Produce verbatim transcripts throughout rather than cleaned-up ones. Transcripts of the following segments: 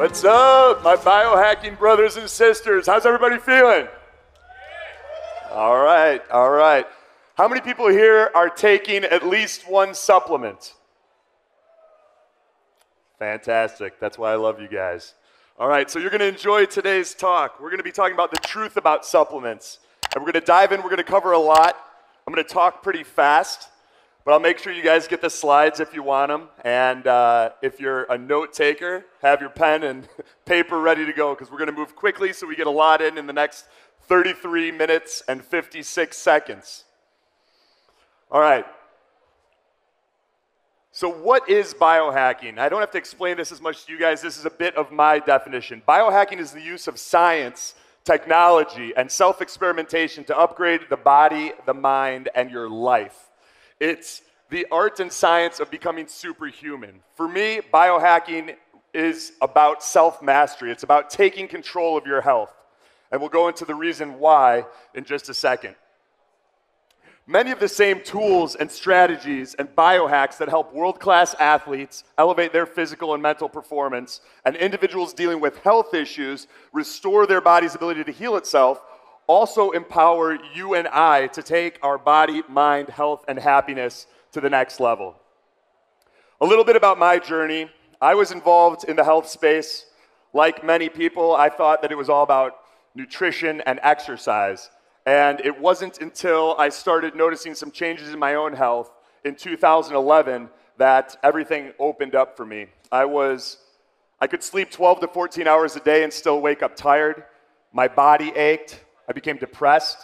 What's up, my biohacking brothers and sisters? How's everybody feeling? All right, all right. How many people here are taking at least one supplement? Fantastic. That's why I love you guys. All right, so you're going to enjoy today's talk. We're going to be talking about the truth about supplements. And we're going to dive in. We're going to cover a lot. I'm going to talk pretty fast, but I'll make sure you guys get the slides if you want them. And uh, if you're a note taker, have your pen and paper ready to go, because we're going to move quickly so we get a lot in in the next thirty-three minutes and fifty-six seconds. All right. So what is biohacking? I don't have to explain this as much to you guys. This is a bit of my definition. Biohacking is the use of science, technology, and self-experimentation to upgrade the body, the mind, and your life. It's the art and science of becoming superhuman. For me, biohacking is about self-mastery. It's about taking control of your health. And we'll go into the reason why in just a second. Many of the same tools and strategies and biohacks that help world-class athletes elevate their physical and mental performance, and individuals dealing with health issues restore their body's ability to heal itself, also empower you and I to take our body, mind, health, and happiness to the next level. A little bit about my journey. I was involved in the health space. Like many people, I thought that it was all about nutrition and exercise. And it wasn't until I started noticing some changes in my own health in two thousand eleven that everything opened up for me. I was, I could sleep twelve to fourteen hours a day and still wake up tired. My body ached. I became depressed.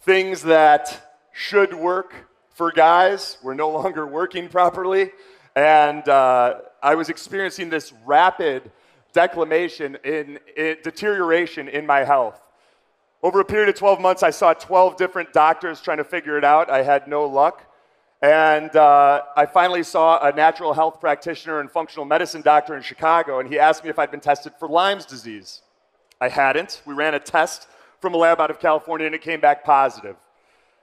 Things that should work for guys were no longer working properly. And uh, I was experiencing this rapid declination in, in deterioration in my health. Over a period of twelve months, I saw twelve different doctors trying to figure it out. I had no luck. And uh, I finally saw a natural health practitioner and functional medicine doctor in Chicago, and he asked me if I'd been tested for Lyme's disease. I hadn't. We ran a test from a lab out of California, and it came back positive.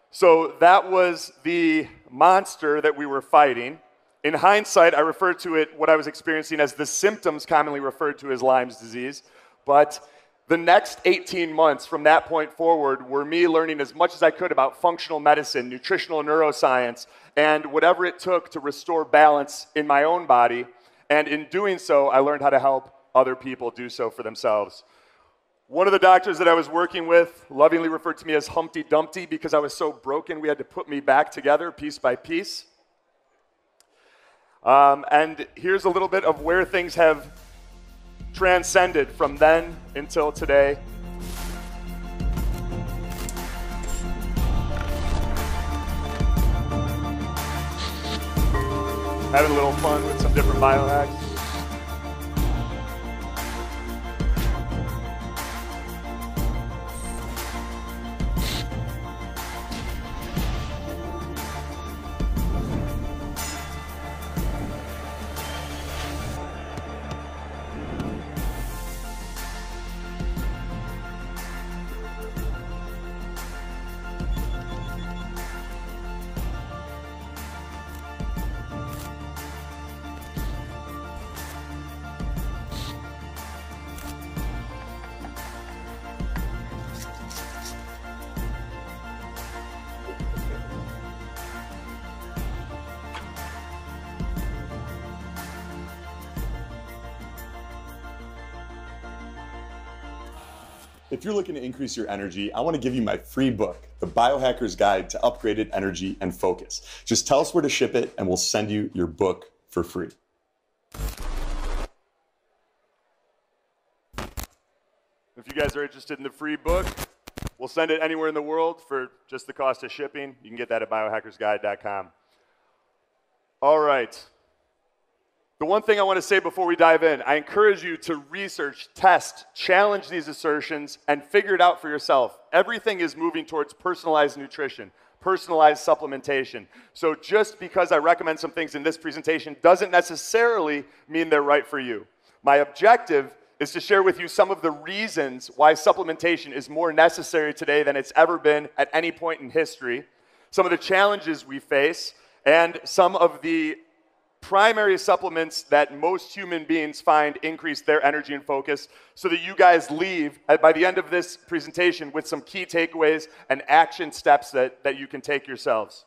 So that was the monster that we were fighting. In hindsight, I refer to it, what I was experiencing, as the symptoms commonly referred to as Lyme's disease. But the next eighteen months from that point forward were me learning as much as I could about functional medicine, nutritional neuroscience, and whatever it took to restore balance in my own body. And in doing so, I learned how to help other people do so for themselves. One of the doctors that I was working with lovingly referred to me as Humpty Dumpty because I was so broken we had to put me back together piece by piece. Um, and here's a little bit of where things have transcended from then until today. Having a little fun with some different biohacks. If you're looking to increase your energy, I want to give you my free book, The Biohacker's Guide to Upgraded Energy and Focus. Just tell us where to ship it and we'll send you your book for free. If you guys are interested in the free book, we'll send it anywhere in the world for just the cost of shipping. You can get that at biohackers guide dot com. All right. The one thing I want to say before we dive in, I encourage you to research, test, challenge these assertions, and figure it out for yourself. Everything is moving towards personalized nutrition, personalized supplementation. So just because I recommend some things in this presentation doesn't necessarily mean they're right for you. My objective is to share with you some of the reasons why supplementation is more necessary today than it's ever been at any point in history, some of the challenges we face, and some of the primary supplements that most human beings find increase their energy and focus, so that you guys leave by the end of this presentation with some key takeaways and action steps that, that you can take yourselves.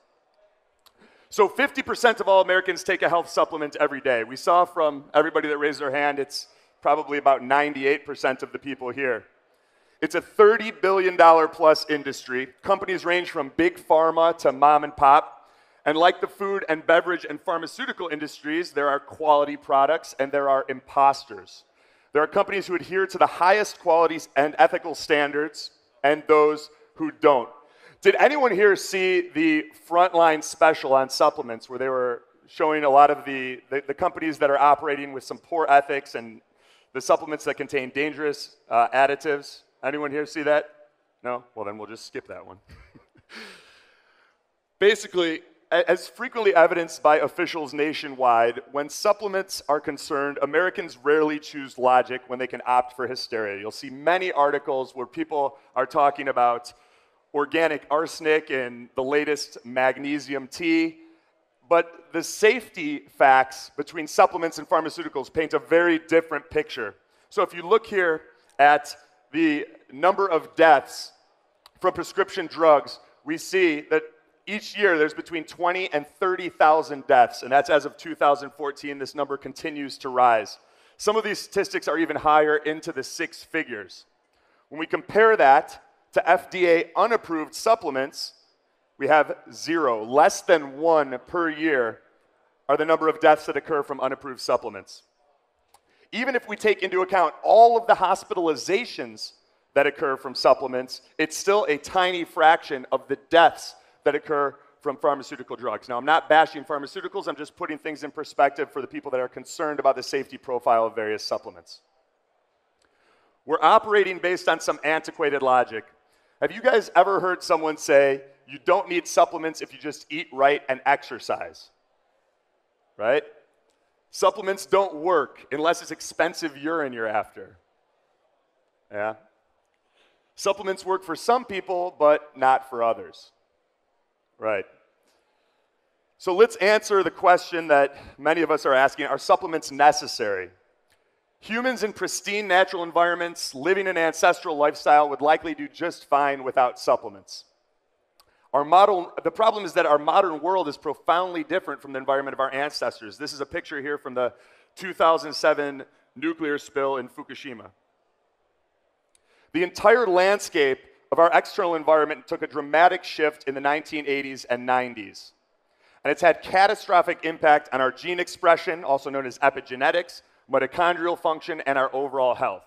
So fifty percent of all Americans take a health supplement every day. We saw from everybody that raised their hand, it's probably about ninety-eight percent of the people here. It's a thirty billion dollar plus industry. Companies range from big pharma to mom and pop. And like the food and beverage and pharmaceutical industries, there are quality products and there are imposters. There are companies who adhere to the highest qualities and ethical standards and those who don't. Did anyone here see the Frontline special on supplements where they were showing a lot of the, the, the companies that are operating with some poor ethics and the supplements that contain dangerous uh, additives? Anyone here see that? No? Well, then we'll just skip that one. Basically, as frequently evidenced by officials nationwide, when supplements are concerned, Americans rarely choose logic when they can opt for hysteria. You'll see many articles where people are talking about organic arsenic and the latest magnesium tea, but the safety facts between supplements and pharmaceuticals paint a very different picture. So if you look here at the number of deaths from prescription drugs, we see that each year, there's between twenty and thirty thousand deaths, and that's as of two thousand fourteen. This number continues to rise. Some of these statistics are even higher, into the six figures. When we compare that to F D A-unapproved supplements, we have zero. Less than one per year are the number of deaths that occur from unapproved supplements. Even if we take into account all of the hospitalizations that occur from supplements, it's still a tiny fraction of the deaths that occur from pharmaceutical drugs. Now, I'm not bashing pharmaceuticals, I'm just putting things in perspective for the people that are concerned about the safety profile of various supplements. We're operating based on some antiquated logic. Have you guys ever heard someone say, you don't need supplements if you just eat right and exercise? Right? Supplements don't work unless it's expensive urine you're after. Yeah? Supplements work for some people, but not for others. Right. So let's answer the question that many of us are asking. Are supplements necessary? Humans in pristine natural environments living an ancestral lifestyle would likely do just fine without supplements. Our model, the problem is that our modern world is profoundly different from the environment of our ancestors. This is a picture here from the two thousand seven nuclear spill in Fukushima. The entire landscape of our external environment took a dramatic shift in the nineteen eighties and nineties. And it's had catastrophic impact on our gene expression, also known as epigenetics, mitochondrial function, and our overall health.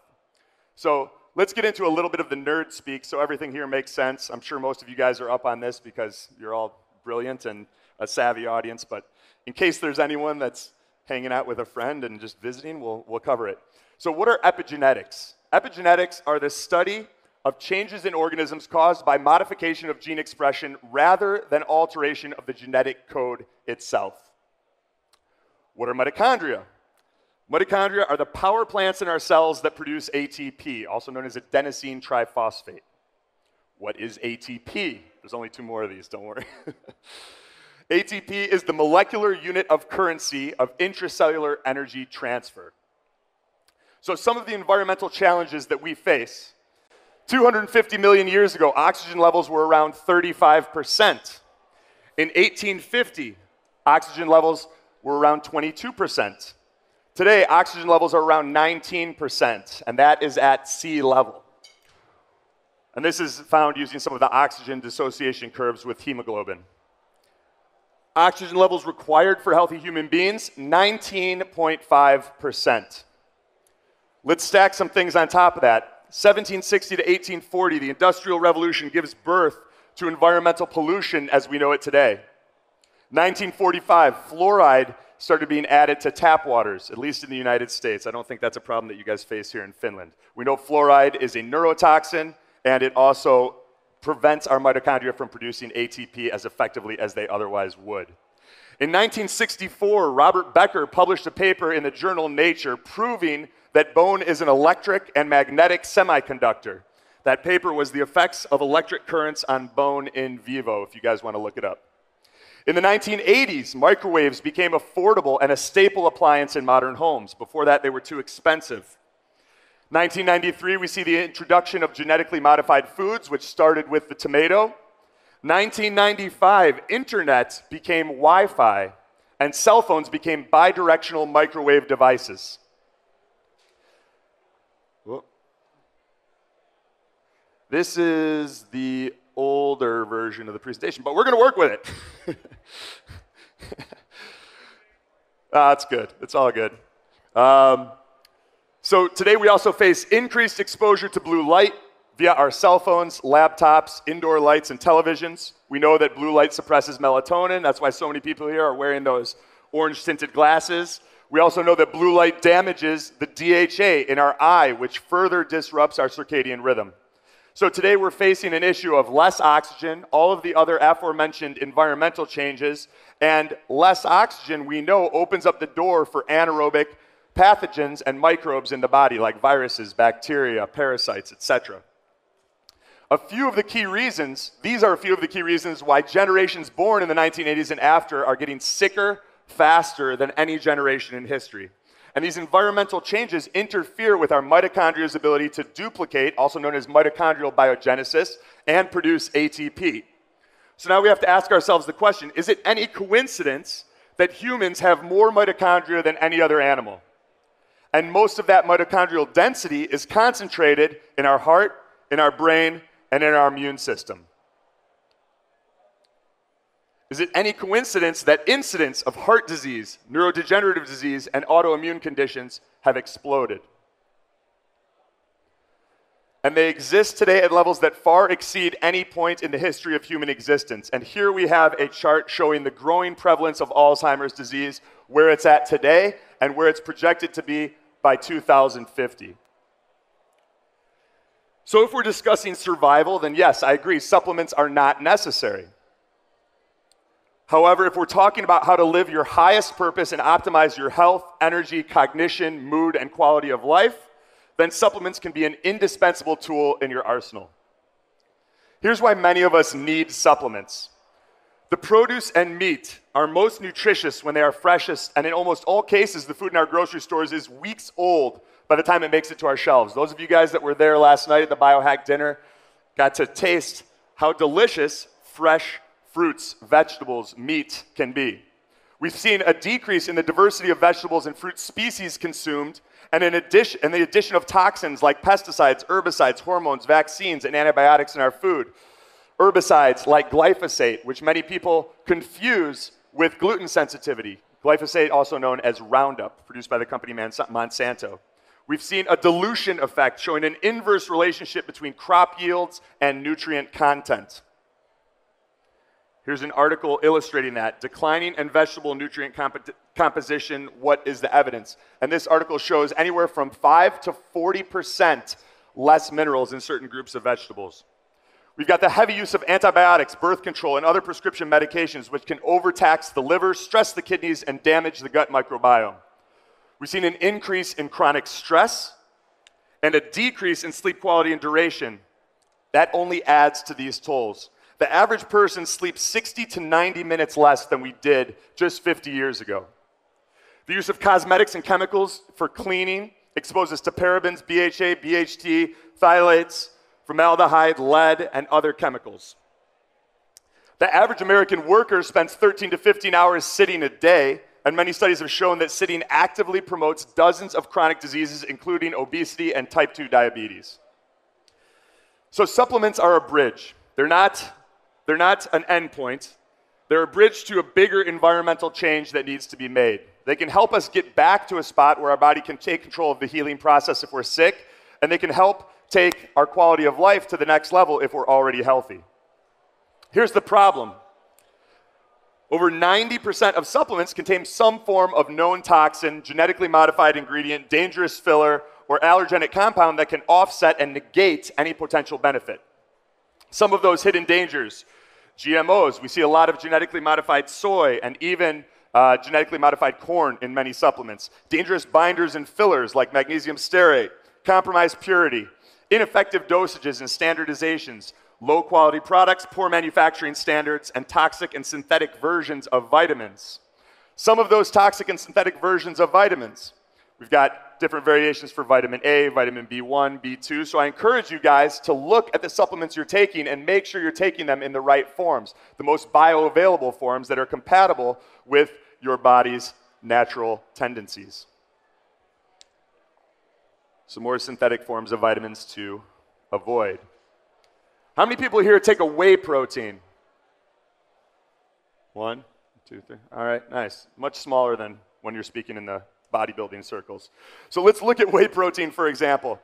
So let's get into a little bit of the nerd speak so everything here makes sense. I'm sure most of you guys are up on this because you're all brilliant and a savvy audience, but in case there's anyone that's hanging out with a friend and just visiting, we'll, we'll cover it. So what are epigenetics? Epigenetics are the study of changes in organisms caused by modification of gene expression rather than alteration of the genetic code itself. What are mitochondria? Mitochondria are the power plants in our cells that produce A T P, also known as adenosine triphosphate. What is A T P? There's only two more of these, don't worry. A T P is the molecular unit of currency of intracellular energy transfer. So some of the environmental challenges that we face: two hundred fifty million years ago, oxygen levels were around thirty-five percent. In eighteen fifty, oxygen levels were around twenty-two percent. Today, oxygen levels are around nineteen percent, and that is at sea level. And this is found using some of the oxygen dissociation curves with hemoglobin. Oxygen levels required for healthy human beings, nineteen point five percent. Let's stack some things on top of that. seventeen sixty to eighteen forty, the Industrial Revolution gives birth to environmental pollution as we know it today. nineteen forty-five, fluoride started being added to tap waters, at least in the United States. I don't think that's a problem that you guys face here in Finland. We know fluoride is a neurotoxin, and it also prevents our mitochondria from producing A T P as effectively as they otherwise would. In nineteen sixty-four, Robert Becker published a paper in the journal Nature proving that bone is an electric and magnetic semiconductor. That paper was The Effects of Electric Currents on Bone in Vivo, if you guys want to look it up. In the nineteen eighties, microwaves became affordable and a staple appliance in modern homes. Before that, they were too expensive. nineteen ninety-three, we see the introduction of genetically modified foods, which started with the tomato. nineteen ninety-five, internet became Wi-Fi, and cell phones became bidirectional microwave devices. Whoop. This is the older version of the presentation, but we're going to work with it. ah, it's good. It's all good. Um, so today we also face increased exposure to blue light via our cell phones, laptops, indoor lights, and televisions. We know that blue light suppresses melatonin. That's why so many people here are wearing those orange-tinted glasses. We also know that blue light damages the D H A in our eye, which further disrupts our circadian rhythm. So today we're facing an issue of less oxygen, all of the other aforementioned environmental changes, and less oxygen, we know, opens up the door for anaerobic pathogens and microbes in the body, like viruses, bacteria, parasites, et cetera. A few of the key reasons, these are a few of the key reasons why generations born in the nineteen eighties and after are getting sicker faster than any generation in history. And these environmental changes interfere with our mitochondria's ability to duplicate, also known as mitochondrial biogenesis, and produce A T P. So now we have to ask ourselves the question, is it any coincidence that humans have more mitochondria than any other animal? And most of that mitochondrial density is concentrated in our heart, in our brain, and in our immune system. Is it any coincidence that incidents of heart disease, neurodegenerative disease, and autoimmune conditions have exploded? And they exist today at levels that far exceed any point in the history of human existence. And here we have a chart showing the growing prevalence of Alzheimer's disease, where it's at today, and where it's projected to be by two thousand fifty. So if we're discussing survival, then yes, I agree, supplements are not necessary. However, if we're talking about how to live your highest purpose and optimize your health, energy, cognition, mood, and quality of life, then supplements can be an indispensable tool in your arsenal. Here's why many of us need supplements. The produce and meat are most nutritious when they are freshest, and in almost all cases, the food in our grocery stores is weeks old by the time it makes it to our shelves. Those of you guys that were there last night at the biohack dinner got to taste how delicious fresh fruits, vegetables, meat can be. We've seen a decrease in the diversity of vegetables and fruit species consumed, and in addition, and the addition of toxins like pesticides, herbicides, hormones, vaccines, and antibiotics in our food. Herbicides like glyphosate, which many people confuse with gluten sensitivity. Glyphosate, also known as Roundup, produced by the company Monsanto. We've seen a dilution effect showing an inverse relationship between crop yields and nutrient content. Here's an article illustrating that. Declining and vegetable nutrient comp composition, what is the evidence? And this article shows anywhere from five to forty percent less minerals in certain groups of vegetables. We've got the heavy use of antibiotics, birth control, and other prescription medications, which can overtax the liver, stress the kidneys, and damage the gut microbiome. We've seen an increase in chronic stress and a decrease in sleep quality and duration. That only adds to these tolls. The average person sleeps sixty to ninety minutes less than we did just fifty years ago. The use of cosmetics and chemicals for cleaning exposes to parabens, B H A, B H T, phthalates, formaldehyde, lead, and other chemicals. The average American worker spends thirteen to fifteen hours sitting a day, and many studies have shown that sitting actively promotes dozens of chronic diseases, including obesity and type two diabetes. So supplements are a bridge. They're not They're not an endpoint. They're a bridge to a bigger environmental change that needs to be made. They can help us get back to a spot where our body can take control of the healing process if we're sick, and they can help take our quality of life to the next level if we're already healthy. Here's the problem. Over ninety percent of supplements contain some form of known toxin, genetically modified ingredient, dangerous filler, or allergenic compound that can offset and negate any potential benefit. Some of those hidden dangers, G M Os, we see a lot of genetically modified soy and even uh, genetically modified corn in many supplements. Dangerous binders and fillers like magnesium stearate, compromised purity, ineffective dosages and standardizations, low-quality products, poor manufacturing standards, and toxic and synthetic versions of vitamins. Some of those toxic and synthetic versions of vitamins. We've got different variations for vitamin A, vitamin B one, B two, so I encourage you guys to look at the supplements you're taking and make sure you're taking them in the right forms, the most bioavailable forms that are compatible with your body's natural tendencies. Some more synthetic forms of vitamins to avoid. How many people here take a whey protein? One, two, three. All right, nice. Much smaller than when you're speaking in the bodybuilding circles. So let's look at whey protein, for example.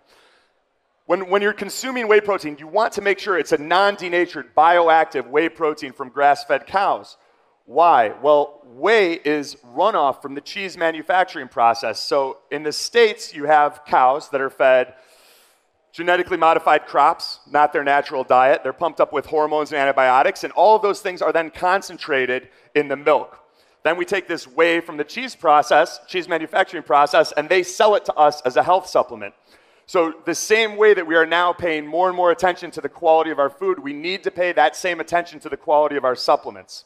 When, when you're consuming whey protein, you want to make sure it's a non-denatured, bioactive whey protein from grass-fed cows. Why? Well, whey is runoff from the cheese manufacturing process. So in the States, you have cows that are fed genetically modified crops, not their natural diet. They're pumped up with hormones and antibiotics, and all of those things are then concentrated in the milk. Then we take this whey from the cheese process, cheese manufacturing process, and they sell it to us as a health supplement. So the same way that we are now paying more and more attention to the quality of our food, we need to pay that same attention to the quality of our supplements.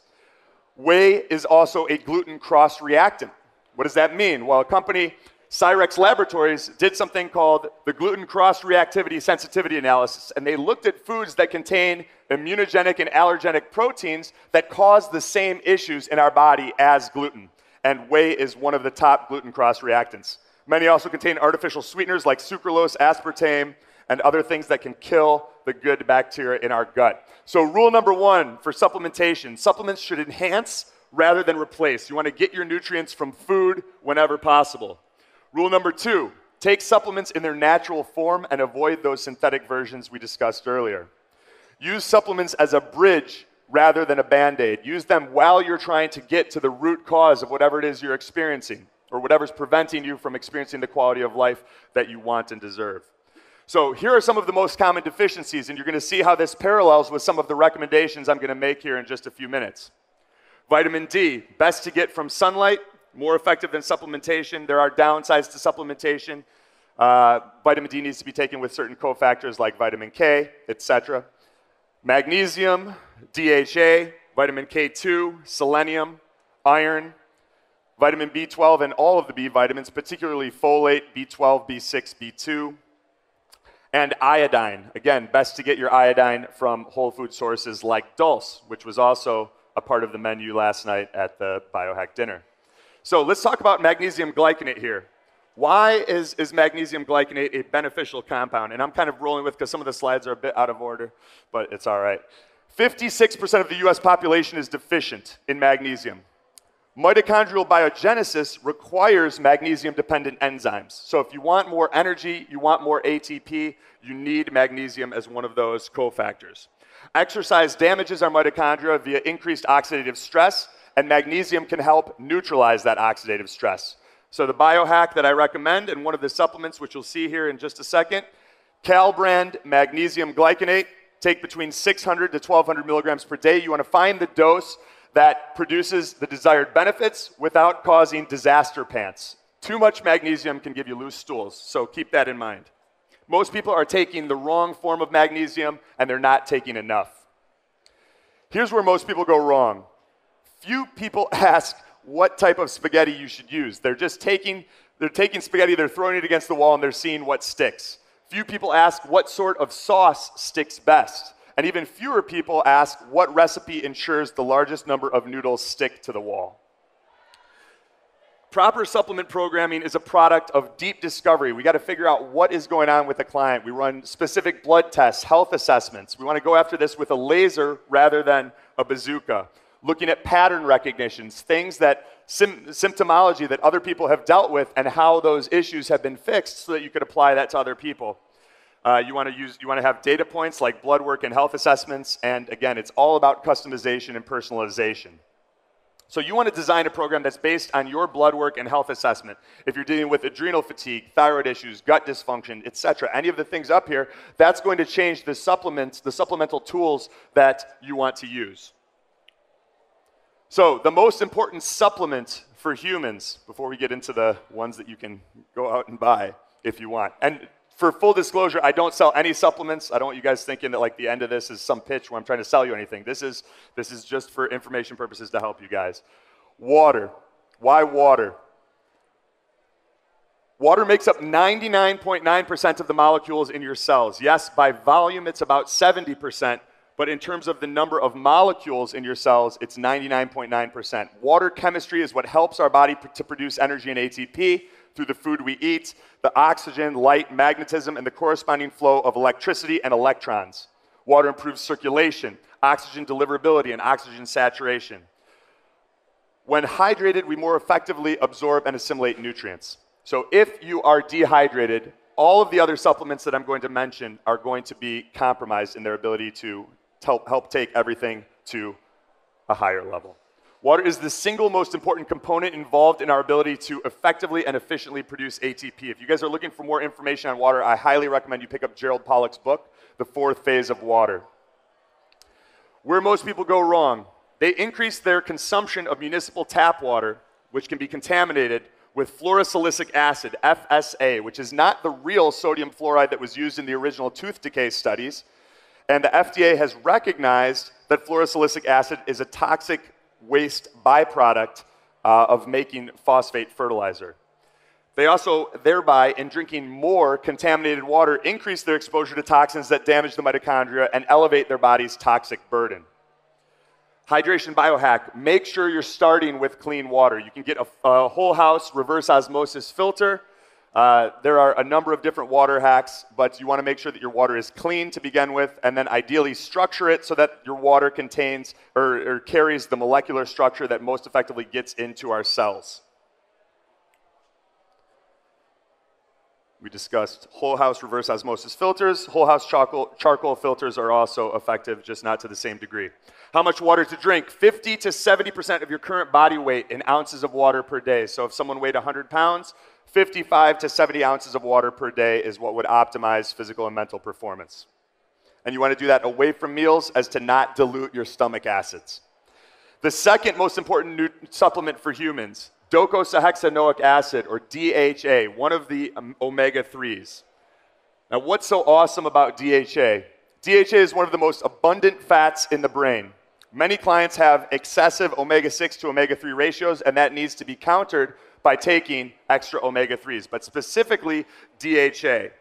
Whey is also a gluten cross-reactant. What does that mean? Well, a company, Cyrex Laboratories, did something called the gluten cross-reactivity sensitivity analysis, and they looked at foods that contain immunogenic and allergenic proteins that cause the same issues in our body as gluten, and whey is one of the top gluten cross-reactants. Many also contain artificial sweeteners like sucralose, aspartame, and other things that can kill the good bacteria in our gut. So rule number one for supplementation, supplements should enhance rather than replace. You want to get your nutrients from food whenever possible. Rule number two, take supplements in their natural form and avoid those synthetic versions we discussed earlier. Use supplements as a bridge rather than a band-aid. Use them while you're trying to get to the root cause of whatever it is you're experiencing or whatever's preventing you from experiencing the quality of life that you want and deserve. So here are some of the most common deficiencies, and you're going to see how this parallels with some of the recommendations I'm going to make here in just a few minutes. Vitamin D, best to get from sunlight, more effective than supplementation. There are downsides to supplementation. Uh, vitamin D needs to be taken with certain cofactors like vitamin K, et cetera. Magnesium, D H A, vitamin K two, selenium, iron, vitamin B twelve, and all of the B vitamins, particularly folate, B twelve, B six, B two. And iodine, again, best to get your iodine from whole food sources like Dulse, which was also a part of the menu last night at the Biohack dinner. So let's talk about magnesium glycinate here. Why is, is magnesium glycinate a beneficial compound? And I'm kind of rolling with because some of the slides are a bit out of order, but it's all right. fifty-six percent of the U S population is deficient in magnesium. Mitochondrial biogenesis requires magnesium-dependent enzymes. So if you want more energy, you want more A T P, you need magnesium as one of those cofactors. Exercise damages our mitochondria via increased oxidative stress, and magnesium can help neutralize that oxidative stress. So the biohack that I recommend, and one of the supplements, which you'll see here in just a second, Calbrand magnesium glycinate, take between six hundred to twelve hundred milligrams per day. You want to find the dose that produces the desired benefits without causing disaster pants. Too much magnesium can give you loose stools, so keep that in mind. Most people are taking the wrong form of magnesium, and they're not taking enough. Here's where most people go wrong. Few people ask what type of spaghetti you should use. They're just taking, they're taking spaghetti, they're throwing it against the wall, and they're seeing what sticks. Few people ask what sort of sauce sticks best. And even fewer people ask what recipe ensures the largest number of noodles stick to the wall. Proper supplement programming is a product of deep discovery. We got to figure out what is going on with the client. We run specific blood tests, health assessments. We want to go after this with a laser rather than a bazooka. Looking at pattern recognitions, things that sim- symptomology that other people have dealt with and how those issues have been fixed so that you could apply that to other people. Uh, you want to use, you want to have data points like blood work and health assessments, and again, it's all about customization and personalization. So you want to design a program that's based on your blood work and health assessment. If you're dealing with adrenal fatigue, thyroid issues, gut dysfunction, et cetera, any of the things up here, that's going to change the supplements, the supplemental tools that you want to use. So the most important supplement for humans, before we get into the ones that you can go out and buy if you want, and for full disclosure, I don't sell any supplements. I don't want you guys thinking that like the end of this is some pitch where I'm trying to sell you anything. This is, this is just for information purposes to help you guys. Water. Why water? Water makes up ninety-nine point nine percent of the molecules in your cells. Yes, by volume it's about seventy percent, but in terms of the number of molecules in your cells, it's ninety-nine point nine percent. Water chemistry is what helps our body to produce energy and A T P through the food we eat, the oxygen, light, magnetism, and the corresponding flow of electricity and electrons. Water improves circulation, oxygen deliverability, and oxygen saturation. When hydrated, we more effectively absorb and assimilate nutrients. So if you are dehydrated, all of the other supplements that I'm going to mention are going to be compromised in their ability to help take everything to a higher level. Water is the single most important component involved in our ability to effectively and efficiently produce A T P. If you guys are looking for more information on water, I highly recommend you pick up Gerald Pollack's book, The Fourth Phase of Water. Where most people go wrong, they increase their consumption of municipal tap water, which can be contaminated with fluorosilicic acid, F S A, which is not the real sodium fluoride that was used in the original tooth decay studies. And the F D A has recognized that fluorosilicic acid is a toxic waste byproduct uh, of making phosphate fertilizer. They also, thereby, in drinking more contaminated water, increase their exposure to toxins that damage the mitochondria and elevate their body's toxic burden. Hydration biohack, make sure you're starting with clean water. You can get a, a whole house reverse osmosis filter. Uh, there are a number of different water hacks, but you want to make sure that your water is clean to begin with, and then ideally structure it so that your water contains or, or carries the molecular structure that most effectively gets into our cells. We discussed whole house reverse osmosis filters. Whole house charcoal, charcoal filters are also effective, just not to the same degree. How much water to drink? fifty to seventy percent of your current body weight in ounces of water per day. So if someone weighed one hundred pounds, fifty-five to seventy ounces of water per day is what would optimize physical and mental performance. And you want to do that away from meals as to not dilute your stomach acids. The second most important new supplement for humans, docosahexaenoic acid, or D H A, one of the um, omega threes. Now, what's so awesome about D H A? D H A is one of the most abundant fats in the brain. Many clients have excessive omega six to omega three ratios, and that needs to be countered by taking extra omega threes, but specifically D H A.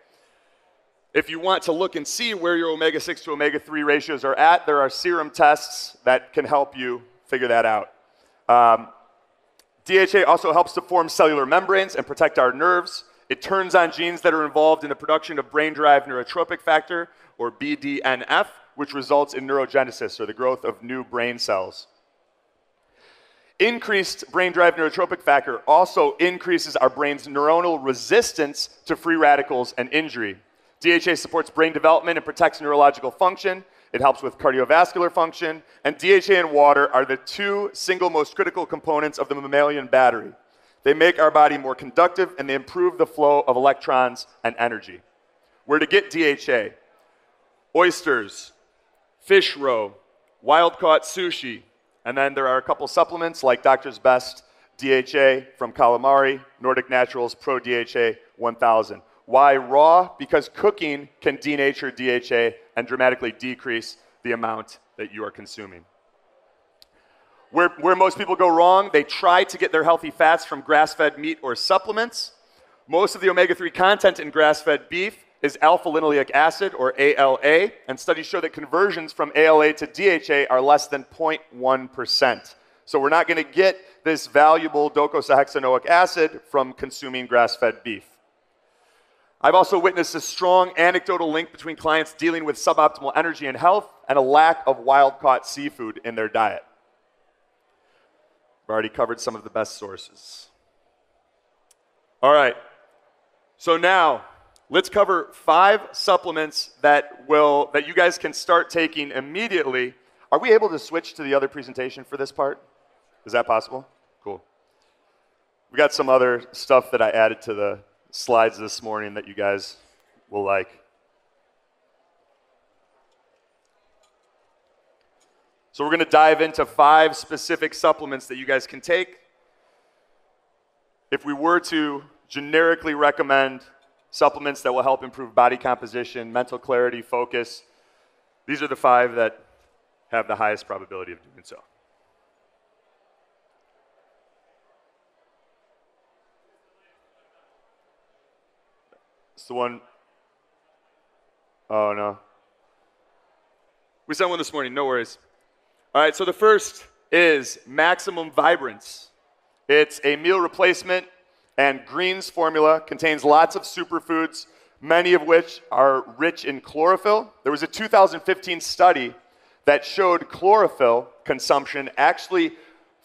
If you want to look and see where your omega six to omega three ratios are at, there are serum tests that can help you figure that out. Um, D H A also helps to form cellular membranes and protect our nerves. It turns on genes that are involved in the production of brain-derived neurotropic factor, or B D N F, which results in neurogenesis, or the growth of new brain cells. Increased brain-derived neurotropic factor also increases our brain's neuronal resistance to free radicals and injury. D H A supports brain development and protects neurological function. It helps with cardiovascular function, and D H A and water are the two single most critical components of the mammalian battery. They make our body more conductive, and they improve the flow of electrons and energy. Where to get D H A? Oysters, fish roe, wild-caught sushi, and then there are a couple supplements like Doctor's Best D H A from calamari, Nordic Naturals Pro D H A one thousand. Why raw? Because cooking can denature D H A and dramatically decrease the amount that you are consuming. Where, where most people go wrong, they try to get their healthy fats from grass-fed meat or supplements. Most of the omega three content in grass-fed beef is alpha-linolenic acid, or A L A, and studies show that conversions from A L A to D H A are less than zero point one percent. So we're not going to get this valuable docosahexaenoic acid from consuming grass-fed beef. I've also witnessed a strong anecdotal link between clients dealing with suboptimal energy and health and a lack of wild-caught seafood in their diet. We've already covered some of the best sources. All right, so now let's cover five supplements that, will, that you guys can start taking immediately. Are we able to switch to the other presentation for this part? Is that possible? Cool. We got some other stuff that I added to the slides this morning that you guys will like. So we're going to dive into five specific supplements that you guys can take. If we were to generically recommend supplements that will help improve body composition, mental clarity, focus. These are the five that have the highest probability of doing so. It's the one. Oh, no. We sent one this morning, no worries. All right, so the first is Maximum Vibrance. It's a meal replacement and greens formula, contains lots of superfoods, many of which are rich in chlorophyll. There was a two thousand fifteen study that showed chlorophyll consumption actually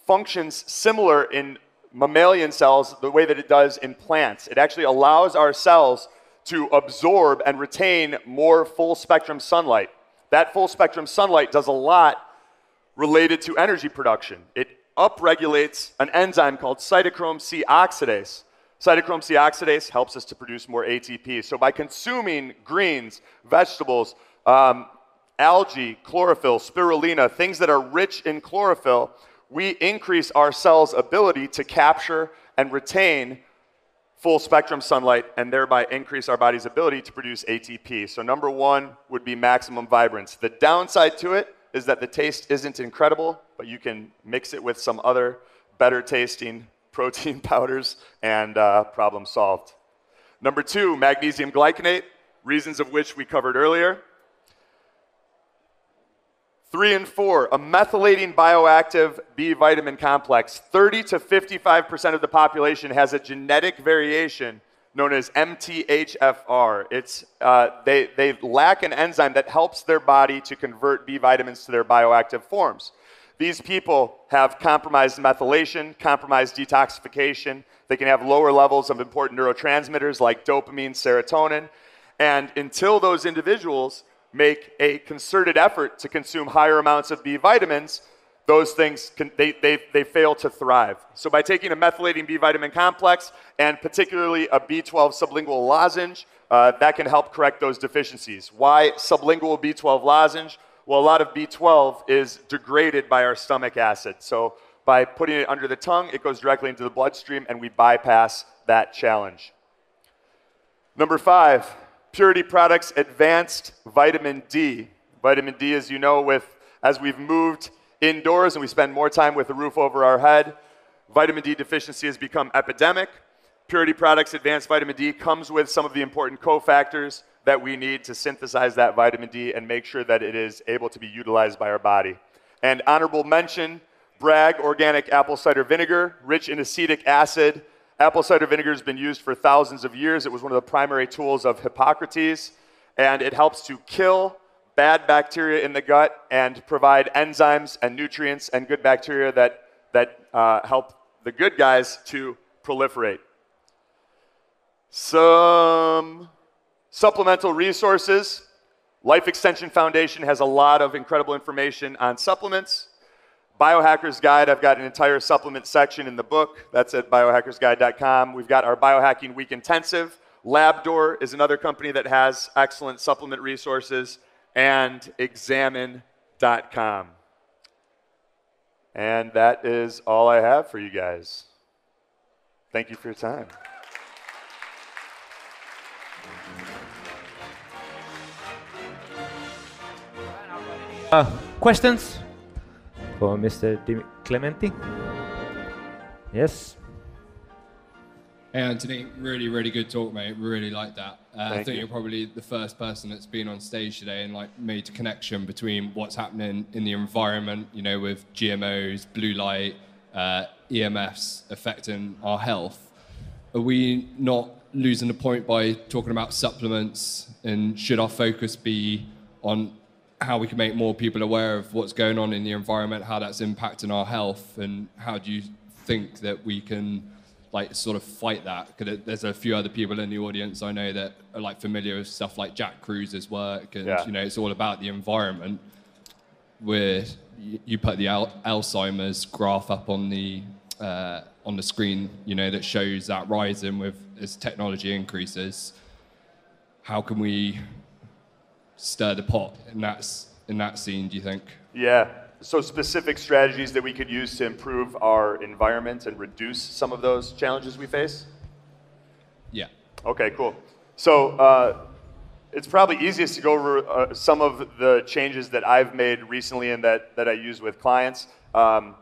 functions similar in mammalian cells the way that it does in plants. It actually allows our cells to absorb and retain more full spectrum sunlight. That full spectrum sunlight does a lot related to energy production. It upregulates an enzyme called cytochrome C oxidase. Cytochrome C oxidase helps us to produce more A T P. So by consuming greens, vegetables, um, algae, chlorophyll, spirulina, things that are rich in chlorophyll, we increase our cells' ability to capture and retain full spectrum sunlight and thereby increase our body's ability to produce A T P. So number one would be Maximum Vibrance. The downside to it is that the taste isn't incredible, but you can mix it with some other better tasting protein powders and uh, problem solved. Number two, magnesium glycinate, reasons of which we covered earlier. Three and four, a methylating bioactive B vitamin complex. thirty to fifty-five percent of the population has a genetic variation known as M T H F R. It's, uh, they, they lack an enzyme that helps their body to convert B vitamins to their bioactive forms. These people have compromised methylation, compromised detoxification. They can have lower levels of important neurotransmitters like dopamine, serotonin. And until those individuals make a concerted effort to consume higher amounts of B vitamins, those things, can, they, they, they fail to thrive. So by taking a methylating B vitamin complex and particularly a B twelve sublingual lozenge, uh, that can help correct those deficiencies. Why sublingual B twelve lozenge? Well, a lot of B twelve is degraded by our stomach acid. So by putting it under the tongue, it goes directly into the bloodstream and we bypass that challenge. Number five, Purity Products Advanced Vitamin D. Vitamin D, as you know, with as we've moved indoors and we spend more time with the roof over our head, vitamin D deficiency has become epidemic. Purity Products Advanced Vitamin D comes with some of the important cofactors that we need to synthesize that vitamin D and make sure that it is able to be utilized by our body. And honorable mention, Bragg Organic Apple Cider Vinegar, rich in acetic acid. Apple cider vinegar has been used for thousands of years. It was one of the primary tools of Hippocrates, and it helps to kill bad bacteria in the gut and provide enzymes and nutrients and good bacteria that, that uh, help the good guys to proliferate. Some supplemental resources. Life Extension Foundation has a lot of incredible information on supplements. Biohacker's Guide, I've got an entire supplement section in the book. That's at biohackers guide dot com. We've got our Biohacking Week Intensive. Labdoor is another company that has excellent supplement resources. And examine dot com. And that is all I have for you guys. Thank you for your time. Uh, questions? For Mister DiClementi. Yes. Hey Anthony, really, really good talk, mate. Really like that. Uh, I think you. You're probably the first person that's been on stage today and like made a connection between what's happening in the environment, you know, with G M Os, blue light, uh, E M Fs affecting our health. Are we not losing the point by talking about supplements? And should our focus be on how we can make more people aware of what's going on in the environment, how that's impacting our health, and how do you think that we can like sort of fight that? Because there's a few other people in the audience I know that are like familiar with stuff like Jack Cruz's work, and yeah. you know, it's all about the environment. Where you put the Al Alzheimer's graph up on the uh, on the screen, you know, that shows that rising with as technology increases. How can we stir the pot in that, in that scene, do you think? Yeah, so specific strategies that we could use to improve our environment and reduce some of those challenges we face? Yeah. Okay, cool. So uh, it's probably easiest to go over uh, some of the changes that I've made recently and that, that I use with clients. Um,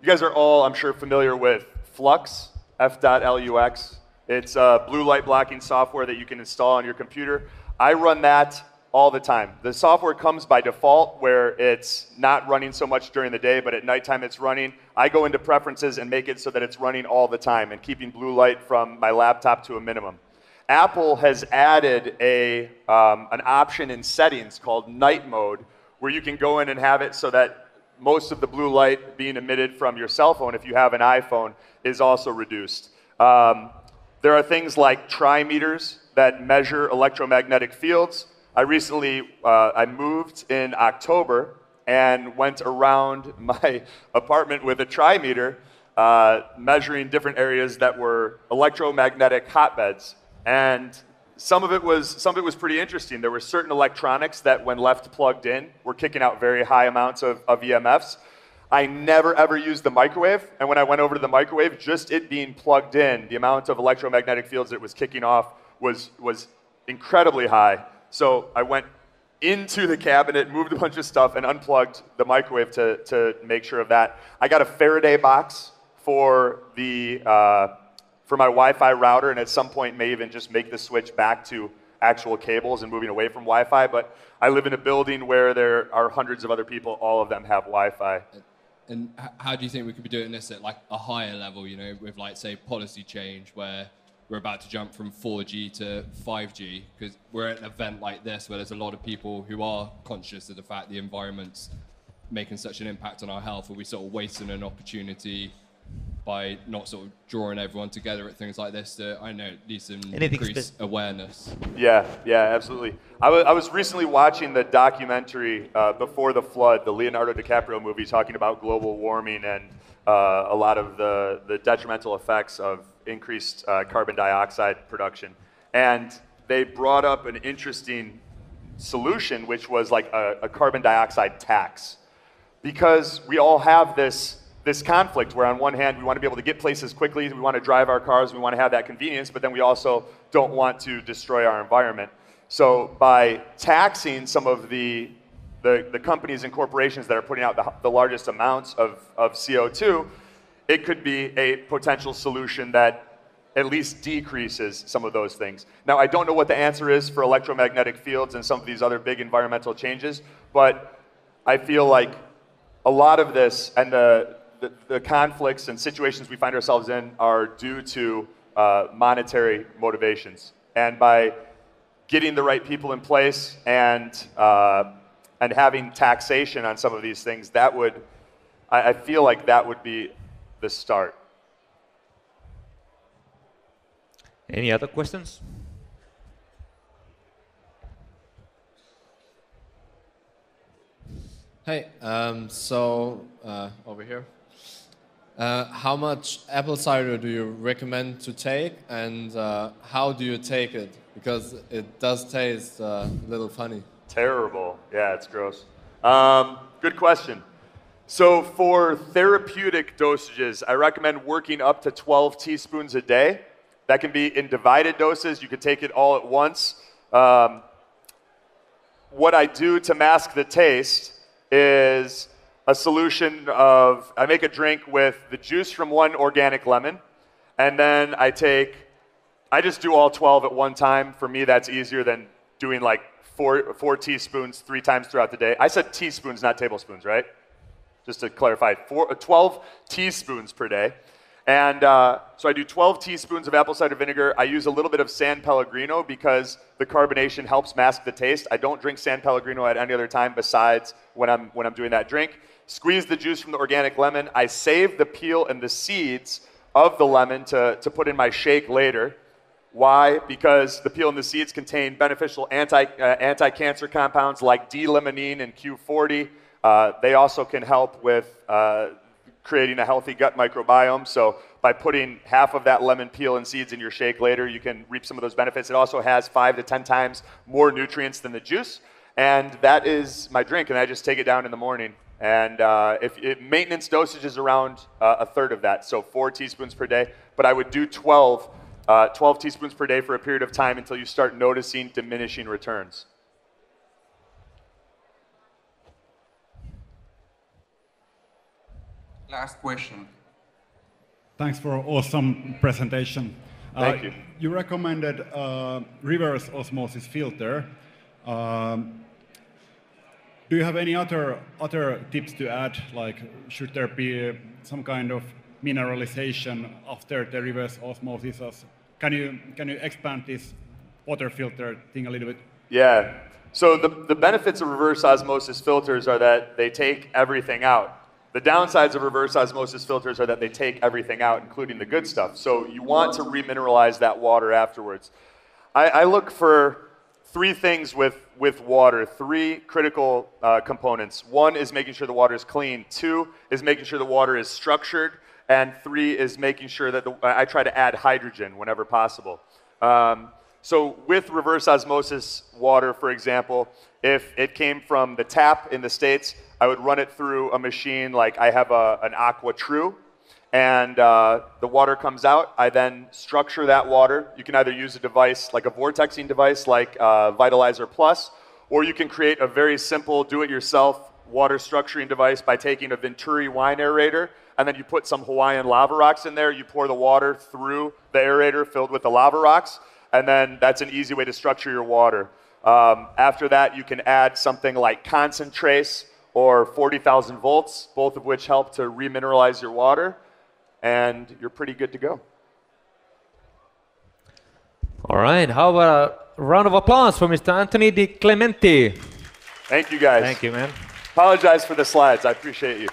you guys are all, I'm sure, familiar with F L U X, F L U X. It's uh, blue light blocking software that you can install on your computer. I run that all the time. The software comes by default where it's not running so much during the day, but at nighttime it's running. I go into preferences and make it so that it's running all the time and keeping blue light from my laptop to a minimum. Apple has added a, um, an option in settings called night mode where you can go in and have it so that most of the blue light being emitted from your cell phone, if you have an iPhone, is also reduced. Um, there are things like trimeters that measure electromagnetic fields. I recently, uh, I moved in October and went around my apartment with a trimeter uh, measuring different areas that were electromagnetic hotbeds. And some of it was, some of it was pretty interesting. There were certain electronics that when left plugged in were kicking out very high amounts of, of E M Fs. I never ever used the microwave, and when I went over to the microwave, just it being plugged in, the amount of electromagnetic fields that it was kicking off was, was incredibly high. So I went into the cabinet, moved a bunch of stuff, and unplugged the microwave to, to make sure of that. I got a Faraday box for, the, uh, for my Wi-Fi router, and at some point may even just make the switch back to actual cables and moving away from Wi-Fi. But I live in a building where there are hundreds of other people. All of them have Wi-Fi. And how do you think we could be doing this at like a higher level, you know, with like, say, policy change where we're about to jump from four G to five G, because we're at an event like this where there's a lot of people who are conscious of the fact the environment's making such an impact on our health. Are we sort of wasting an opportunity by not sort of drawing everyone together at things like this to, I know, at least increase awareness? Yeah, yeah, absolutely. I, I was recently watching the documentary uh, Before the Flood, the Leonardo DiCaprio movie, talking about global warming and uh, a lot of the, the detrimental effects of increased uh, carbon dioxide production. And they brought up an interesting solution, which was like a, a carbon dioxide tax. Because we all have this, this conflict where on one hand, we want to be able to get places quickly, we want to drive our cars, we want to have that convenience, but then we also don't want to destroy our environment. So by taxing some of the, the, the companies and corporations that are putting out the, the largest amounts of, of C O two, it could be a potential solution that at least decreases some of those things. Now, I don't know what the answer is for electromagnetic fields and some of these other big environmental changes, but I feel like a lot of this and the, the, the conflicts and situations we find ourselves in are due to uh, monetary motivations. And by getting the right people in place and, uh, and having taxation on some of these things, that would, I, I feel like that would be the start. Any other questions? Hey, um, so uh, over here, uh, how much apple cider do you recommend to take, and uh, how do you take it? Because it does taste uh, a little funny. Terrible. Yeah, it's gross. Um, good question. So for therapeutic dosages, I recommend working up to twelve teaspoons a day. That can be in divided doses. You can take it all at once. Um, what I do to mask the taste is a solution of, I make a drink with the juice from one organic lemon, and then I take, I just do all twelve at one time. For me, that's easier than doing like four, four teaspoons three times throughout the day. I said teaspoons, not tablespoons, right? Just to clarify, four, twelve teaspoons per day. And uh, so I do twelve teaspoons of apple cider vinegar. I use a little bit of San Pellegrino because the carbonation helps mask the taste. I don't drink San Pellegrino at any other time besides when I'm, when I'm doing that drink. Squeeze the juice from the organic lemon. I save the peel and the seeds of the lemon to, to put in my shake later. Why? Because the peel and the seeds contain beneficial anti, uh, anti-cancer compounds like D-limonene and Q forty. Uh, they also can help with uh, creating a healthy gut microbiome. So by putting half of that lemon peel and seeds in your shake later, you can reap some of those benefits. It also has five to ten times more nutrients than the juice. And that is my drink. And I just take it down in the morning. And uh, if it, maintenance dosage is around uh, a third of that. So four teaspoons per day. But I would do twelve uh, twelve teaspoons per day for a period of time until you start noticing diminishing returns. Last question. Thanks for an awesome presentation. Thank uh, you. You recommended uh, reverse osmosis filter. Um, do you have any other other tips to add? Like, should there be some kind of mineralization after the reverse osmosis? Can you can you expand this water filter thing a little bit? Yeah. So the the benefits of reverse osmosis filters are that they take everything out. The downsides of reverse osmosis filters are that they take everything out, including the good stuff. So you want to remineralize that water afterwards. I, I look for three things with, with water, three critical uh, components. One is making sure the water is clean. Two is making sure the water is structured. And three is making sure that the, I try to add hydrogen whenever possible. Um, so with reverse osmosis water, for example, if it came from the tap in the States, I would run it through a machine like I have a, an Aqua True, and uh, the water comes out. I then structure that water. You can either use a device like a vortexing device like uh, Vitalizer Plus, or you can create a very simple do-it-yourself water structuring device by taking a Venturi wine aerator, and then you put some Hawaiian lava rocks in there. You pour the water through the aerator filled with the lava rocks, and then that's an easy way to structure your water. Um, after that, you can add something like concentrates, or forty thousand volts, both of which help to remineralize your water, and you're pretty good to go. All right, how about a round of applause for Mister Anthony DiClementi. Thank you, guys. Thank you, man. Apologize for the slides. I appreciate you.